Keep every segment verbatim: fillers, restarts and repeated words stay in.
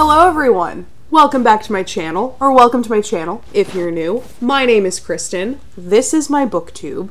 Hello everyone! Welcome back to my channel, or welcome to my channel if you're new. My name is Kristen, this is my booktube,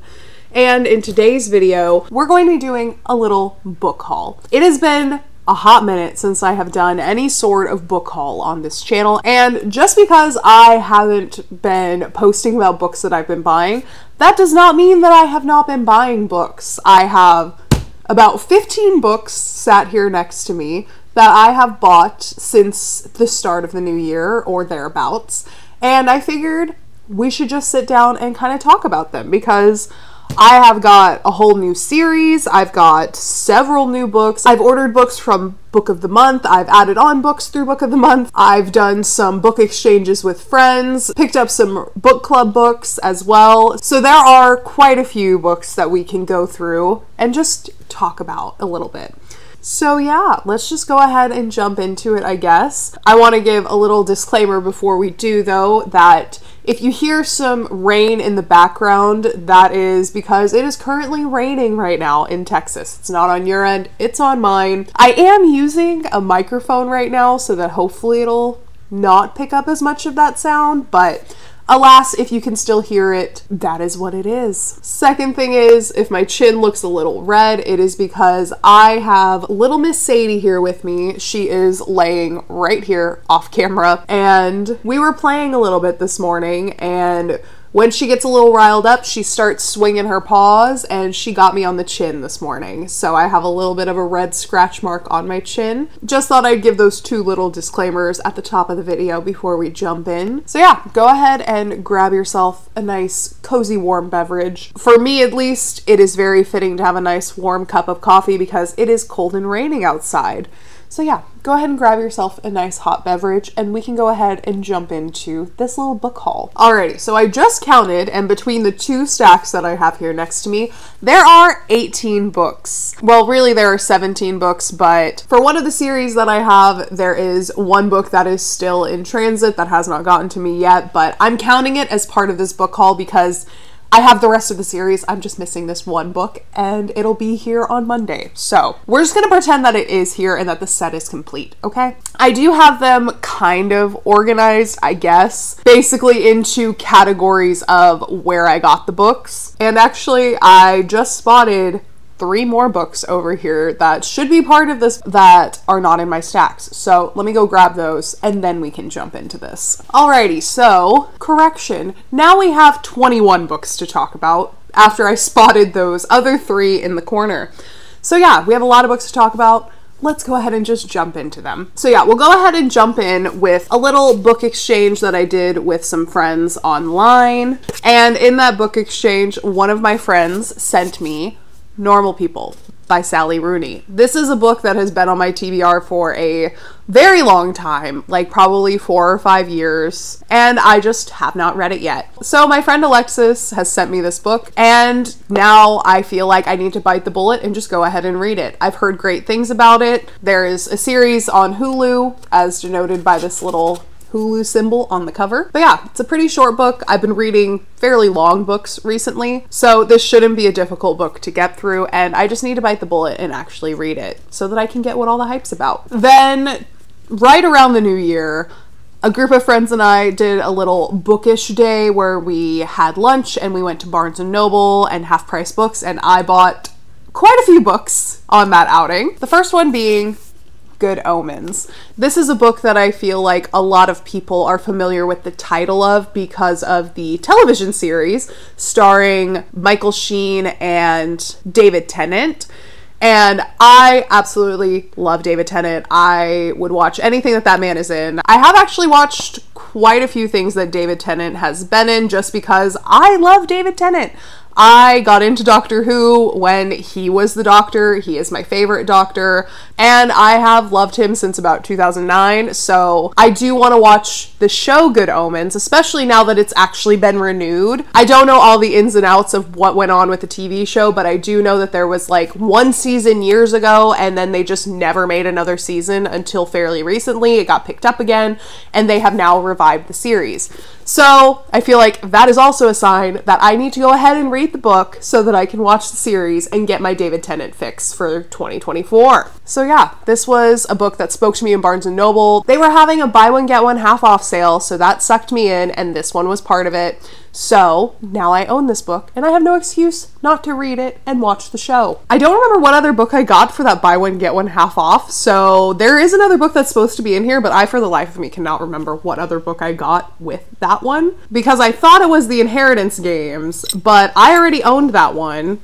and in today's video we're going to be doing a little book haul. It has been a hot minute since I have done any sort of book haul on this channel, and just because I haven't been posting about books that I've been buying, that does not mean that I have not been buying books. I have about fifteen books sat here next to me that I have bought since the start of the new year or thereabouts, and I figured we should just sit down and kind of talk about them because I have got a whole new series, I've got several new books, I've ordered books from Book of the Month, I've added on books through Book of the Month, I've done some book exchanges with friends, picked up some book club books as well, so there are quite a few books that we can go through and just talk about a little bit. So yeah, let's just go ahead and jump into it, I guess. I want to give a little disclaimer before we do though, that if you hear some rain in the background, that is because it is currently raining right now in Texas. It's not on your end, it's on mine. I am using a microphone right now so that hopefully it'll not pick up as much of that sound, but alas, if you can still hear it, that is what it is. Second thing is, if my chin looks a little red, it is because I have little Miss Sadie here with me. She is laying right here off camera, and we were playing a little bit this morning, and when she gets a little riled up, she starts swinging her paws, and she got me on the chin this morning. So I have a little bit of a red scratch mark on my chin. Just thought I'd give those two little disclaimers at the top of the video before we jump in. So yeah, go ahead and grab yourself a nice cozy warm beverage. For me at least, it is very fitting to have a nice warm cup of coffee because it is cold and raining outside. So yeah, go ahead and grab yourself a nice hot beverage and we can go ahead and jump into this little book haul. Alrighty, so I just counted, and between the two stacks that I have here next to me, there are eighteen books. Well, really there are seventeen books, but for one of the series that I have, there is one book that is still in transit that has not gotten to me yet, but I'm counting it as part of this book haul because I have the rest of the series, I'm just missing this one book, and it'll be here on Monday. So we're just gonna pretend that it is here and that the set is complete, okay? I do have them kind of organized, I guess, basically into categories of where I got the books. And actually, I just spotted three more books over here that should be part of this that are not in my stacks. So let me go grab those and then we can jump into this. Alrighty, so correction. Now we have twenty-one books to talk about after I spotted those other three in the corner. So yeah, we have a lot of books to talk about. Let's go ahead and just jump into them. So yeah, we'll go ahead and jump in with a little book exchange that I did with some friends online. And in that book exchange, one of my friends sent me Normal People by Sally Rooney. This is a book that has been on my T B R for a very long time, like probably four or five years, and I just have not read it yet. So my friend Alexis has sent me this book, and now I feel like I need to bite the bullet and just go ahead and read it. I've heard great things about it. There is a series on Hulu, as denoted by this little Hulu symbol on the cover. But yeah, it's a pretty short book. I've been reading fairly long books recently, so this shouldn't be a difficult book to get through, and I just need to bite the bullet and actually read it so that I can get what all the hype's about. Then, right around the new year, a group of friends and I did a little bookish day where we had lunch and we went to Barnes and Noble and Half Price Books, and I bought quite a few books on that outing. The first one being Good Omens. This is a book that I feel like a lot of people are familiar with the title of because of the television series starring Michael Sheen and David Tennant. And I absolutely love David Tennant. I would watch anything that that man is in. I have actually watched quite a few things that David Tennant has been in just because I love David Tennant. I got into Doctor Who when he was the Doctor. He is my favorite Doctor, and I have loved him since about two thousand nine, so I do want to watch the show Good Omens, especially now that it's actually been renewed. I don't know all the ins and outs of what went on with the T V show, but I do know that there was like one season years ago, and then they just never made another season until fairly recently. It got picked up again, and they have now revived the series. So I feel like that is also a sign that I need to go ahead and read the book so that I can watch the series and get my David Tennant fix for twenty twenty-four. So yeah, this was a book that spoke to me in Barnes and Noble. They were having a buy one get one half off sale, so that sucked me in, and this one was part of it. So now I own this book and I have no excuse not to read it and watch the show. I don't remember what other book I got for that buy one get one half off, so there is another book that's supposed to be in here, but I for the life of me cannot remember what other book I got with that one, because I thought it was The Inheritance Games, but I already owned that one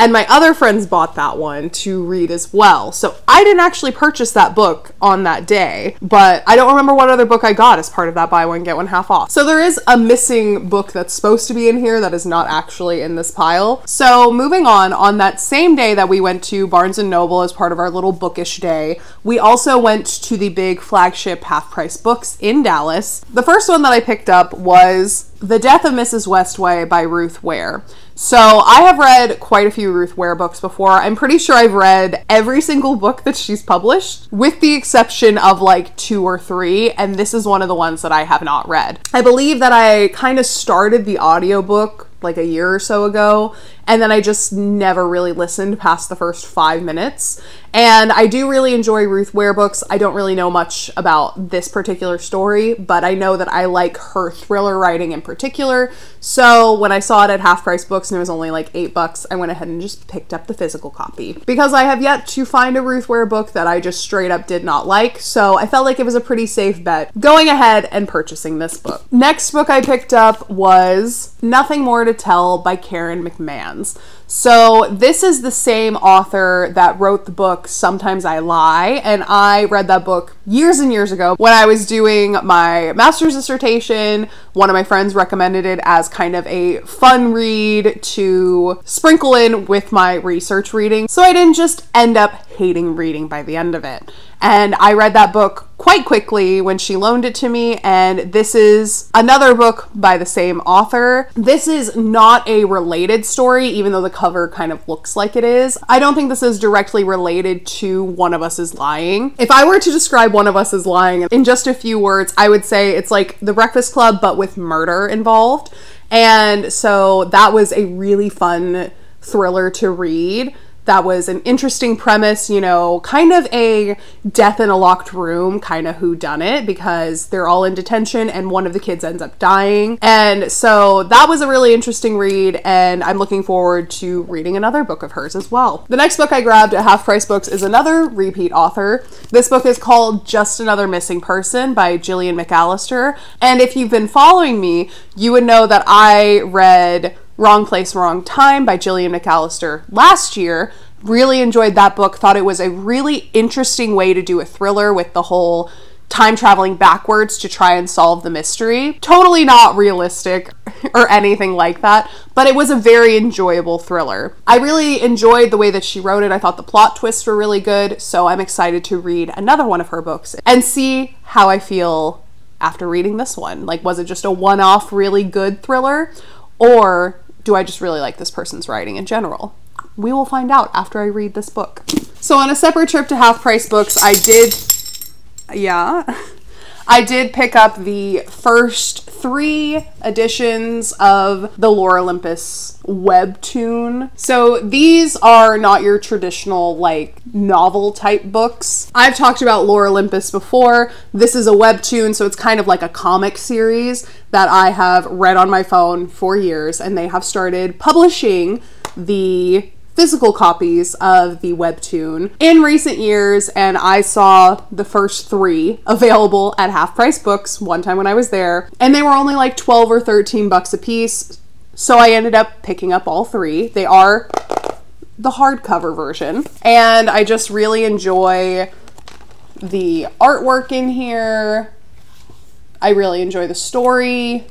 and my other friends bought that one to read as well. So I didn't actually purchase that book on that day, but I don't remember what other book I got as part of that buy one, get one half off. So there is a missing book that's supposed to be in here that is not actually in this pile. So moving on, on that same day that we went to Barnes and Noble as part of our little bookish day, we also went to the big flagship half price books in Dallas. The first one that I picked up was The Death of Missus Westaway by Ruth Ware. So I have read quite a few Ruth Ware books before. I'm pretty sure I've read every single book that she's published, with the exception of like two or three, and this is one of the ones that I have not read. I believe that I kind of started the audiobook like a year or so ago, and then I just never really listened past the first five minutes. And I do really enjoy Ruth Ware books. I don't really know much about this particular story, but I know that I like her thriller writing in particular. So when I saw it at Half Price Books and it was only like eight bucks, I went ahead and just picked up the physical copy, because I have yet to find a Ruth Ware book that I just straight up did not like. So I felt like it was a pretty safe bet going ahead and purchasing this book. Next book I picked up was Nothing More to Tell by Karen McMahon. So this is the same author that wrote the book Sometimes I Lie, and I read that book years and years ago when I was doing my master's dissertation. One of my friends recommended it as kind of a fun read to sprinkle in with my research reading, so I didn't just end up hating reading by the end of it. And I read that book quite quickly when she loaned it to me, and this is another book by the same author. This is not a related story, even though the cover kind of looks like it is. I don't think this is directly related to One of Us is Lying. If I were to describe One of Us is Lying in just a few words, I would say it's like The Breakfast Club, but with murder involved. And so that was a really fun thriller to read. That was an interesting premise, you know, kind of a death in a locked room kind of whodunit, because they're all in detention and one of the kids ends up dying. And so that was a really interesting read, and I'm looking forward to reading another book of hers as well. The next book I grabbed at Half Price Books is another repeat author. This book is called Just Another Missing Person by Gillian McAllister. And if you've been following me, you would know that I read Wrong Place, Wrong Time by Gillian McAllister last year. Really enjoyed that book. Thought it was a really interesting way to do a thriller with the whole time traveling backwards to try and solve the mystery. Totally not realistic or anything like that, but it was a very enjoyable thriller. I really enjoyed the way that she wrote it. I thought the plot twists were really good, so I'm excited to read another one of her books and see how I feel after reading this one. Like, was it just a one-off really good thriller, or do I just really like this person's writing in general? We will find out after I read this book. So on a separate trip to Half Price Books, I did, yeah, I did pick up the first three editions of the Lore Olympus webtoon. So these are not your traditional like novel type books. I've talked about Lore Olympus before. This is a webtoon, so it's kind of like a comic series that I have read on my phone for years, and they have started publishing the physical copies of the webtoon in recent years, and I saw the first three available at Half Price Books one time when I was there, and they were only like twelve or thirteen bucks a piece, so I ended up picking up all three. They are the hardcover version, and I just really enjoy the artwork in here. I really enjoy the story,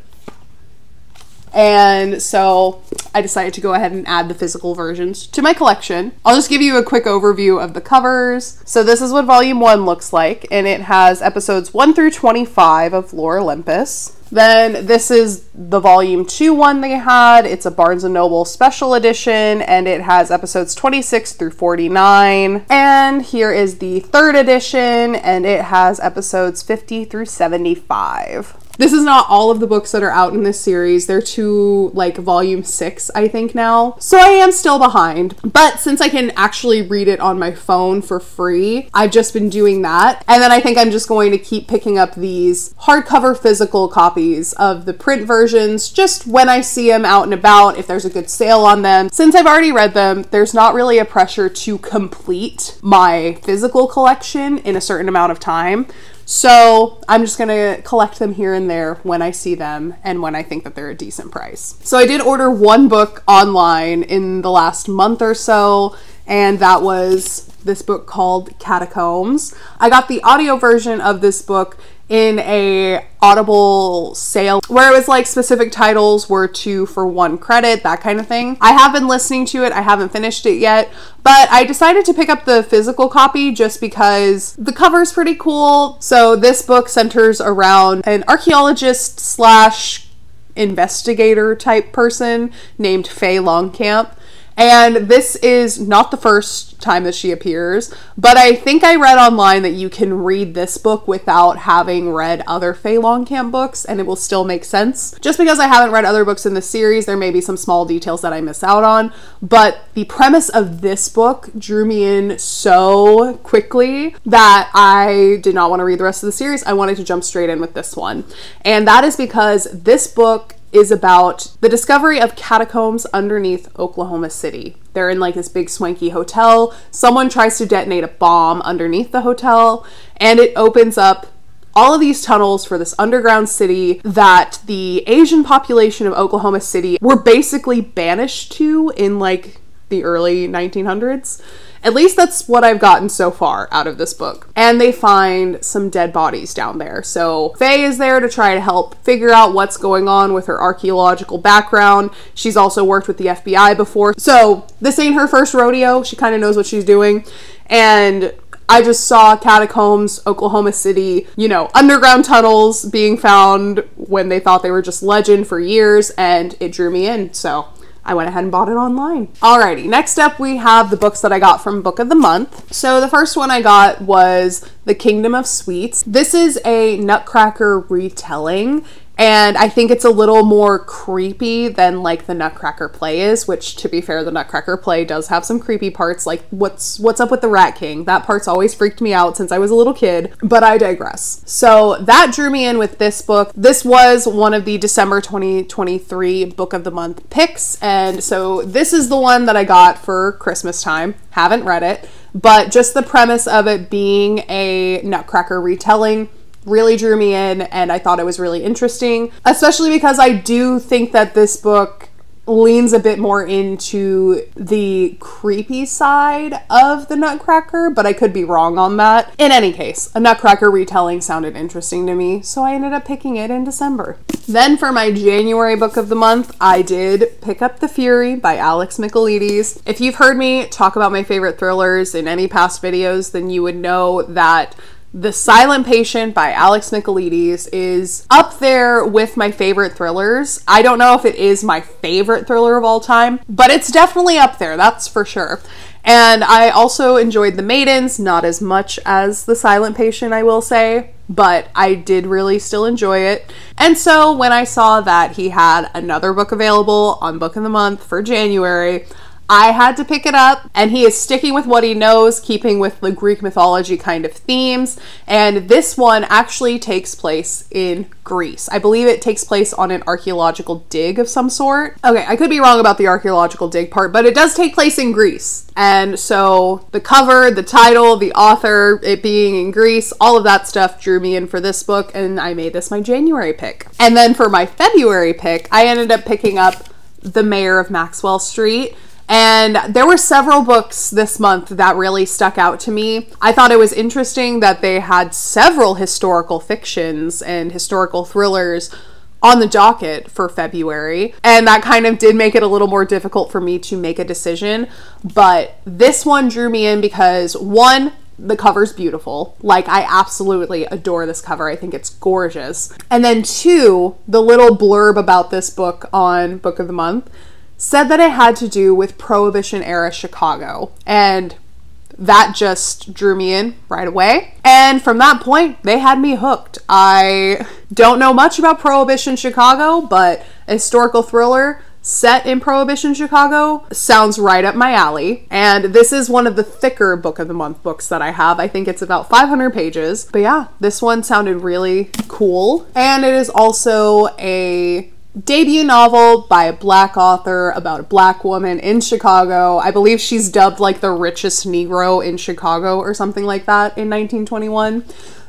and so I decided to go ahead and add the physical versions to my collection. I'll just give you a quick overview of the covers. So this is what volume one looks like, and it has episodes one through twenty-five of Lore Olympus. Then this is the volume two one they had. It's a Barnes and Noble special edition, and it has episodes twenty-six through forty-nine. And here is the third edition, and it has episodes fifty through seventy-five. This is not all of the books that are out in this series. They're to, like, volume six, I think, now. So I am still behind. But since I can actually read it on my phone for free, I've just been doing that. And then I think I'm just going to keep picking up these hardcover physical copies of the print versions just when I see them out and about, if there's a good sale on them. Since I've already read them, there's not really a pressure to complete my physical collection in a certain amount of time. So I'm just gonna collect them here and there when I see them and when I think that they're a decent price. So I did order one book online in the last month or so, and that was this book called Catacombs. I got the audio version of this book in a Audible sale where it was like specific titles were two for one credit, that kind of thing. I have been listening to it. I haven't finished it yet, but I decided to pick up the physical copy just because the cover's pretty cool. So this book centers around an archaeologist slash investigator type person named Faye Longchamp. And this is not the first time that she appears, but I think I read online that you can read this book without having read other Faye Longchamp books, and it will still make sense. Just because I haven't read other books in the series, there may be some small details that I miss out on, but the premise of this book drew me in so quickly that I did not want to read the rest of the series. I wanted to jump straight in with this one. And that is because this book is about the discovery of catacombs underneath Oklahoma City. They're in like this big swanky hotel. Someone tries to detonate a bomb underneath the hotel, and it opens up all of these tunnels for this underground city that the Asian population of Oklahoma City were basically banished to in like the early nineteen hundreds. At least that's what I've gotten so far out of this book. And they find some dead bodies down there. So Faye is there to try to help figure out what's going on with her archaeological background. She's also worked with the F B I before. So this ain't her first rodeo. She kind of knows what she's doing. And I just saw catacombs, Oklahoma City, you know, underground tunnels being found when they thought they were just legend for years, and it drew me in. So I went ahead and bought it online. Alrighty, next up we have the books that I got from Book of the Month. So the first one I got was The Kingdom of Sweets. This is a Nutcracker retelling, and I think it's a little more creepy than like the Nutcracker play is, which to be fair, the Nutcracker play does have some creepy parts, like what's what's up with the Rat King? That part's always freaked me out since I was a little kid, but I digress. So that drew me in with this book. This was one of the December twenty twenty-three Book of the Month picks, and so this is the one that I got for Christmas time. Haven't read it, but just the premise of it being a Nutcracker retelling really drew me in, and I thought it was really interesting, especially because I do think that this book leans a bit more into the creepy side of the Nutcracker, but I could be wrong on that. In any case, a Nutcracker retelling sounded interesting to me, so I ended up picking it in December. Then for my January Book of the Month, I did pick up The Fury by Alex Michaelides. If you've heard me talk about my favorite thrillers in any past videos, then you would know that The Silent Patient by Alex Michaelides is up there with my favorite thrillers. I don't know if it is my favorite thriller of all time, but it's definitely up there, that's for sure. And I also enjoyed The Maidens, not as much as The Silent Patient, I will say, but I did really still enjoy it. And so when I saw that he had another book available on Book of the Month for January, I had to pick it up, and he is sticking with what he knows, keeping with the Greek mythology kind of themes, and this one actually takes place in Greece. I believe it takes place on an archaeological dig of some sort. Okay, I could be wrong about the archaeological dig part, but it does take place in Greece, and so the cover, the title, the author, it being in Greece, all of that stuff drew me in for this book, and I made this my January pick. And then for my February pick, I ended up picking up The Mayor of Maxwell Street. And there were several books this month that really stuck out to me. I thought it was interesting that they had several historical fictions and historical thrillers on the docket for February, and that kind of did make it a little more difficult for me to make a decision, but this one drew me in because, one, the cover's beautiful. Like, I absolutely adore this cover. I think it's gorgeous. And then two, the little blurb about this book on Book of the Month said that it had to do with Prohibition era Chicago, and that just drew me in right away. And And from that point, they had me hooked. I don't know much about Prohibition Chicago, but a historical thriller set in Prohibition Chicago sounds right up my alley. And this is one of the thicker Book of the Month books that I have. I think it's about five hundred pages. But yeah, this one sounded really cool. And it is also a debut novel by a black author about a black woman in Chicago. I believe she's dubbed like the richest Negro in Chicago or something like that in nineteen twenty-one.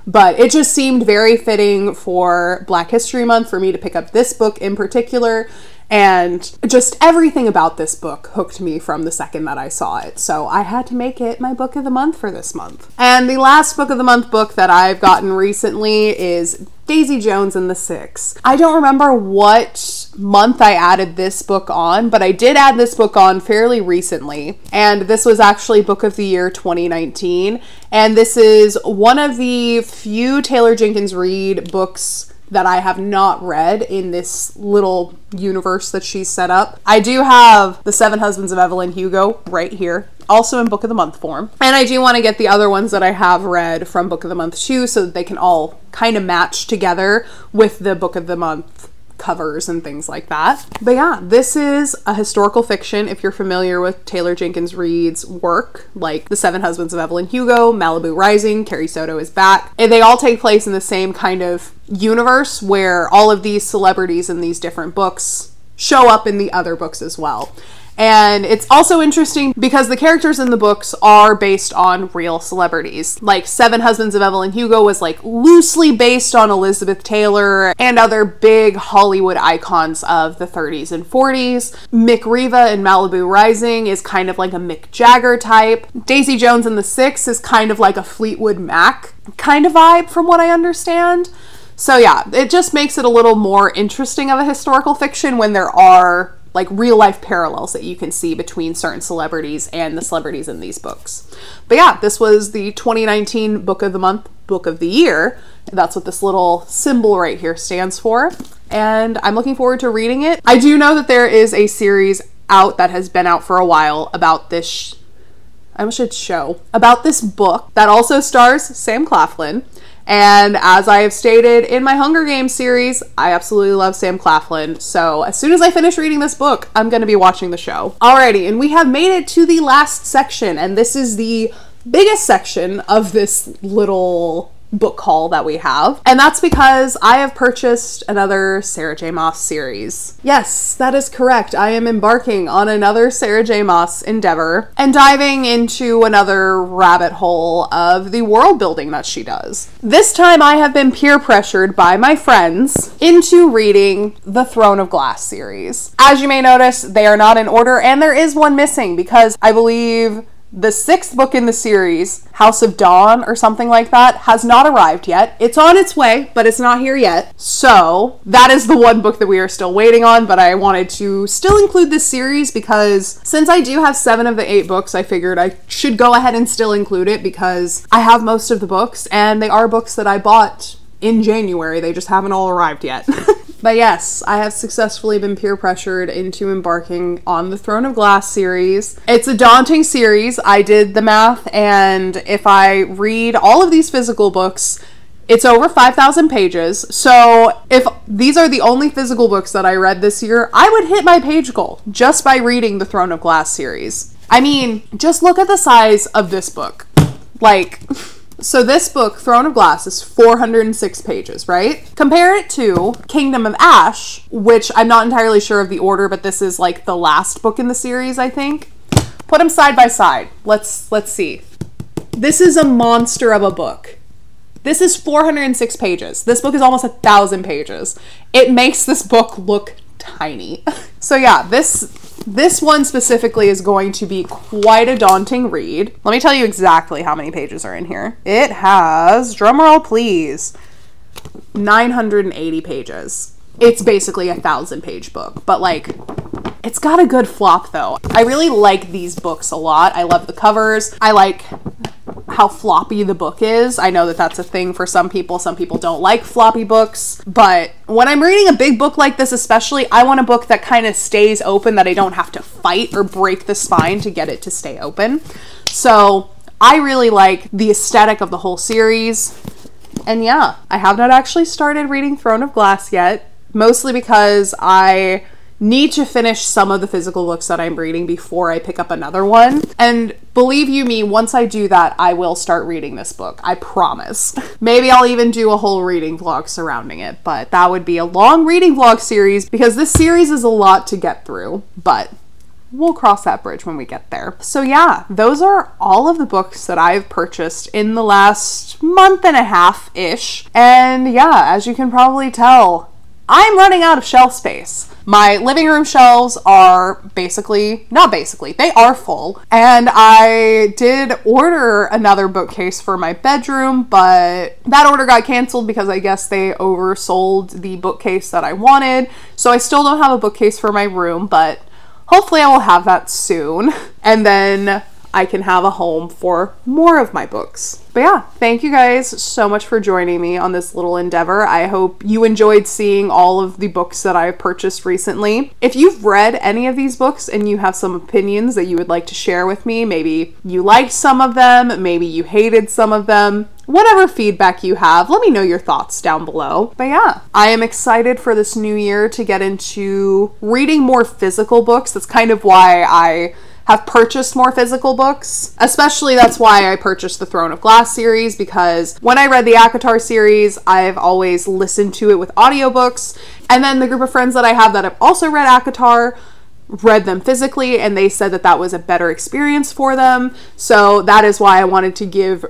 But it just seemed very fitting for Black History Month for me to pick up this book in particular. And just everything about this book hooked me from the second that I saw it. So I had to make it my Book of the Month for this month. And the last Book of the Month book that I've gotten recently is Daisy Jones and the Six. I don't remember what month I added this book on, but I did add this book on fairly recently. And this was actually Book of the Year twenty nineteen. And this is one of the few Taylor Jenkins Reid books that I have not read in this little universe that she's set up. I do have The Seven Husbands of Evelyn Hugo right here, also in Book of the Month form. And I do want to get the other ones that I have read from Book of the Month too, so that they can all kind of match together with the Book of the Month covers and things like that. But yeah, this is a historical fiction. If you're familiar with Taylor Jenkins Reid's work, like The Seven Husbands of Evelyn Hugo, Malibu Rising, Carrie Soto is Back, and they all take place in the same kind of universe where all of these celebrities in these different books show up in the other books as well. And it's also interesting because the characters in the books are based on real celebrities. Like Seven Husbands of Evelyn Hugo was like loosely based on Elizabeth Taylor and other big Hollywood icons of the thirties and forties. Mick Riva in Malibu Rising is kind of like a Mick Jagger type. Daisy Jones and the Six is kind of like a Fleetwood Mac kind of vibe from what I understand. So yeah, it just makes it a little more interesting of a historical fiction when there are like real life parallels that you can see between certain celebrities and the celebrities in these books. But yeah, this was the twenty nineteen Book of the Month, Book of the Year. That's what this little symbol right here stands for. And I'm looking forward to reading it. I do know that there is a series out that has been out for a while about this, sh I almost should show, about this book that also stars Sam Claflin. And as I have stated in my Hunger Games series, I absolutely love Sam Claflin. So as soon as I finish reading this book, I'm gonna be watching the show. Alrighty, and we have made it to the last section, and this is the biggest section of this little book haul that we have, and that's because I have purchased another Sarah J Maas series. Yes, that is correct. I am embarking on another Sarah J Maas endeavor and diving into another rabbit hole of the world building that she does. This time I have been peer pressured by my friends into reading the Throne of Glass series. As you may notice, they are not in order, and there is one missing because I believe the sixth book in the series, House of Dawn or something like that, has not arrived yet. It's on its way, but it's not here yet. So that is the one book that we are still waiting on, but I wanted to still include this series because since I do have seven of the eight books, I figured I should go ahead and still include it because I have most of the books and they are books that I bought in January. They just haven't all arrived yet. But yes, I have successfully been peer pressured into embarking on the Throne of Glass series. It's a daunting series. I did the math, and if I read all of these physical books, it's over five thousand pages. So if these are the only physical books that I read this year, I would hit my page goal just by reading the Throne of Glass series. I mean, just look at the size of this book. Like, so this book, Throne of Glass, is four hundred six pages, right? Compare it to Kingdom of Ash, which I'm not entirely sure of the order, but this is like the last book in the series, I think. Put them side by side. Let's, let's see. This is a monster of a book. This is four hundred six pages. This book is almost a thousand pages. It makes this book look tiny. So yeah, this, this one specifically is going to be quite a daunting read. Let me tell you exactly how many pages are in here. It has, drumroll please, nine hundred eighty pages. It's basically a thousand page book, but like, it's got a good flop though. I really like these books a lot. I love the covers. I like how floppy the book is. I know that that's a thing for some people. Some people don't like floppy books, but when I'm reading a big book like this especially, I want a book that kind of stays open, that I don't have to fight or break the spine to get it to stay open. So I really like the aesthetic of the whole series. And yeah, I have not actually started reading Throne of Glass yet, mostly because I need to finish some of the physical books that I'm reading before I pick up another one. And believe you me, once I do that, I will start reading this book. I promise. Maybe I'll even do a whole reading vlog surrounding it, but that would be a long reading vlog series because this series is a lot to get through, but we'll cross that bridge when we get there. So yeah, those are all of the books that I've purchased in the last month and a half-ish. And yeah, as you can probably tell, I'm running out of shelf space. My living room shelves are basically, not basically, they are full. And I did order another bookcase for my bedroom, but that order got canceled because I guess they oversold the bookcase that I wanted. So I still don't have a bookcase for my room, but hopefully I will have that soon. And then I can have a home for more of my books. But yeah, thank you guys so much for joining me on this little endeavor. I hope you enjoyed seeing all of the books that I've purchased recently. If you've read any of these books and you have some opinions that you would like to share with me, maybe you liked some of them, maybe you hated some of them, whatever feedback you have, let me know your thoughts down below. But yeah, I am excited for this new year to get into reading more physical books. That's kind of why I have purchased more physical books. Especially that's why I purchased the Throne of Glass series, because when I read the ACOTAR series, I've always listened to it with audiobooks. And then the group of friends that I have that have also read ACOTAR read them physically, and they said that that was a better experience for them. So that is why I wanted to give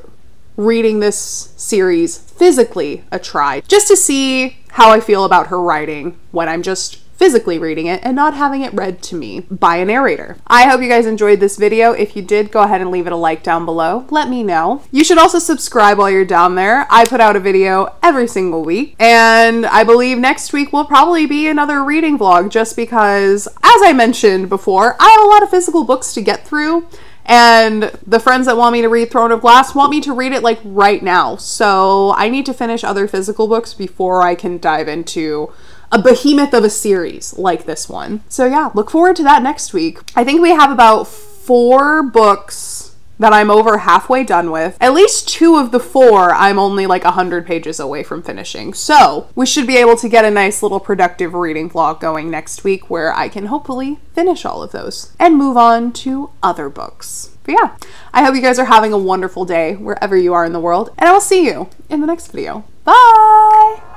reading this series physically a try, just to see how I feel about her writing when I'm just physically reading it and not having it read to me by a narrator. I hope you guys enjoyed this video. If you did, go ahead and leave it a like down below. Let me know. You should also subscribe while you're down there. I put out a video every single week, and I believe next week will probably be another reading vlog just because, as I mentioned before, I have a lot of physical books to get through, and the friends that want me to read Throne of Glass want me to read it like right now. So I need to finish other physical books before I can dive into a behemoth of a series like this one. So yeah, look forward to that next week. I think we have about four books that I'm over halfway done with. At least two of the four I'm only like one hundred pages away from finishing. So we should be able to get a nice little productive reading vlog going next week where I can hopefully finish all of those and move on to other books. But yeah, I hope you guys are having a wonderful day wherever you are in the world, and I will see you in the next video. Bye!